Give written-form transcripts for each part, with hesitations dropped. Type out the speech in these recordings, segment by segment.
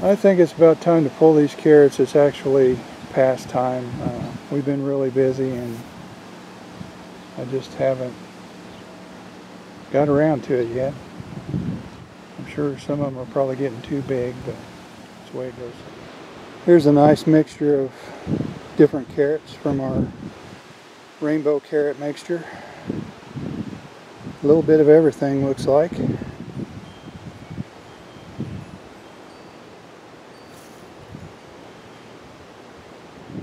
I think it's about time to pull these carrots. It's actually past time. We've been really busy and I just haven't got around to it yet. I'm sure some of them are probably getting too big, but that's the way it goes. Here's a nice mixture of different carrots from our rainbow carrot mixture. A little bit of everything, looks like.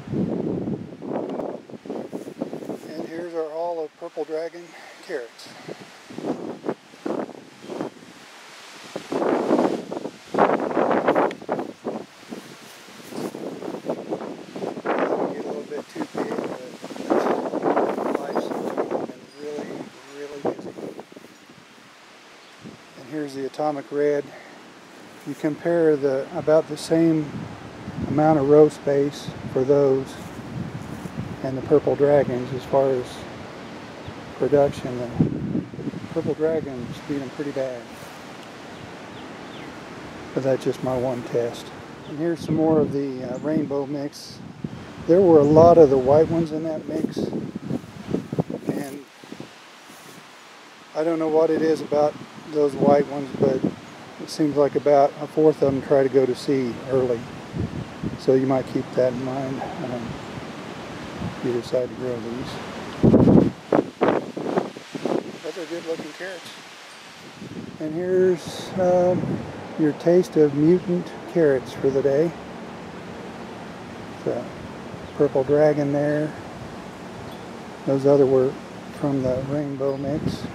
And here's our haul of purple dragon carrots. Here's the atomic red. You compare about the same amount of row space for those and the purple dragons as far as production. The purple dragons beat them pretty bad. But that's just my one test. And here's some more of the rainbow mix. There were a lot of the white ones in that mix. And I don't know what it is about those white ones, but it seems like about a fourth of them try to go to seed early, so you might keep that in mind if you decide to grow these. Those are good looking carrots. And here's your taste of mutant carrots for the day. The purple dragon there. Those other were from the rainbow mix.